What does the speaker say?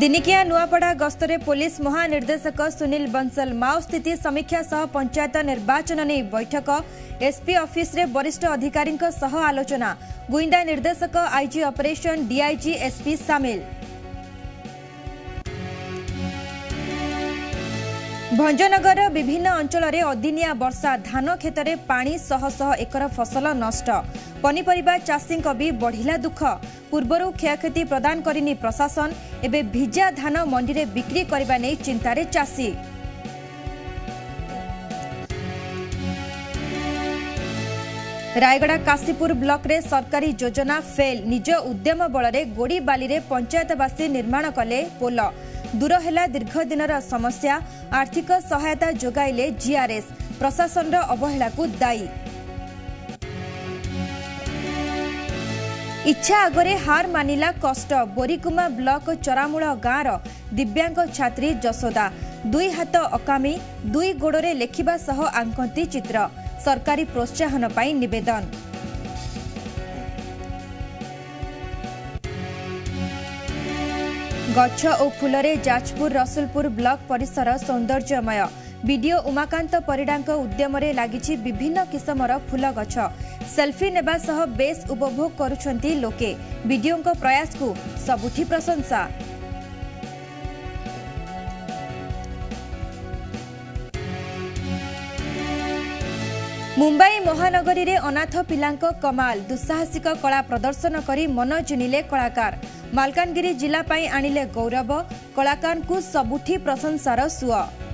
दिनिकिया Nuapada गस्तरे police महानिर्देशक सुनील बंसल माओ स्थिति समीक्षा सह पंचायत निर्वाचन ने बैठक एसपी ऑफिस रे वरिष्ठ अधिकारी सह आलोचना गुइंदा निर्देशक आईजी ऑपरेशन डीआईजी एसपी सामिल। भंजनगर विभिन्न अंचल में अदिनिया वर्षा धान क्षेत्र में पानी शह शह एकर फसल नष्ट पनीपरिबा चाषी भी बढ़िला दुख पूर्वर क्षयक्षति प्रदान करिनी प्रशासन एवं भिजा धान मंडी में बिक्री करने नहीं चिंतार चाषी। रायगड़ा काशीपुर ब्लॉक रे सरकारी योजना फेल निज उद्यम बलरे गोड़ी बाली पंचायतवासी निर्माण कले पोल दूर है दीर्घ दिनर समस्या आर्थिक सहायता जोगाइले जीआरएस प्रशासन अवहेला को दायी। इच्छा आगरे हार मानिला कष्ट बोरीकुमा ब्लॉक चरामूल गाँवर दिव्यांग छात्री जसोदा दुई हाथ अकामी दुई गोड़े लेखिबा सह आंकती चित्र सरकारी प्रोत्साहन पाई निवेदन। गच्छ और फूलरे जाजपुर रसुलपुर ब्लॉक परिसर सौंदर्यमय वीडियो उमाकांत परिडांक उद्यम रे लागिछि विभिन्न किसमर फूल गछ सेल्फी नेबा सह बेस उपभोग करुछंती लोके वीडियो को प्रयास को सबुठी प्रशंसा। मुंबई महानगरी रे अनाथ पिलांक कमाल दुस्साहसिक कला प्रदर्शन करी मन जिणिले कलाकार मालकानगिरी जिला पाई आनिले गौरव कलाकार को सबुठी प्रशंसार सुअ।